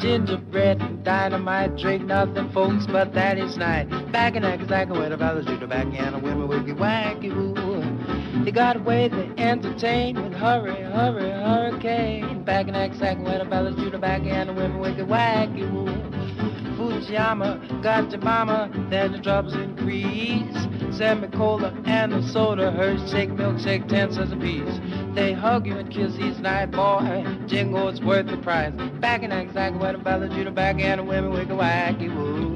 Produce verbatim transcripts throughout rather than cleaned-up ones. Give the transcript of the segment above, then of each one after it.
gingerbread and dynamite. Drink nothing, folks, but that is night. Back in Nagasaki where the fellas shoot back and the women wicky wacky woo. They got away to entertain with hurry, hurry, hurricane. Back in Nagasaki where the fellas shoot back and the women wicky wacky woo. Fujiyama got your mama, then the troubles increase. Send me cola and a soda, her shake, milkshake, ten cents a piece. They hug you and kiss each night, boy. Jingle, it's worth the price. Back in Nagasaki, where the fellas shoot back and the women wicky wacky woo.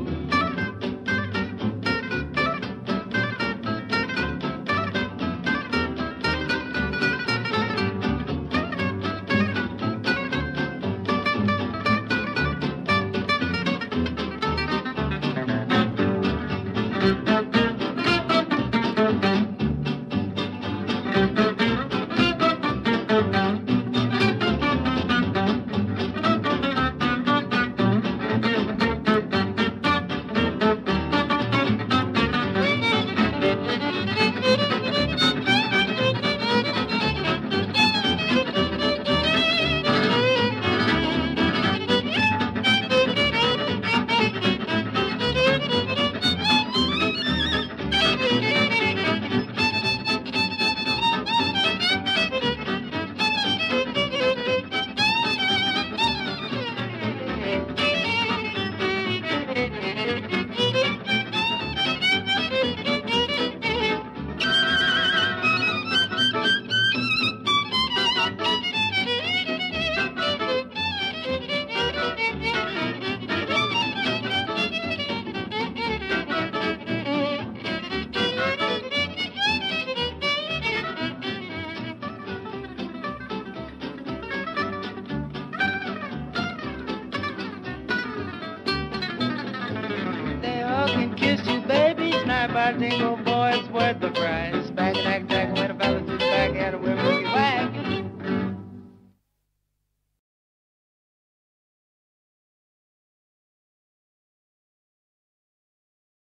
Kiss you, baby, tonight, but I think, oh boy, it's worth the price.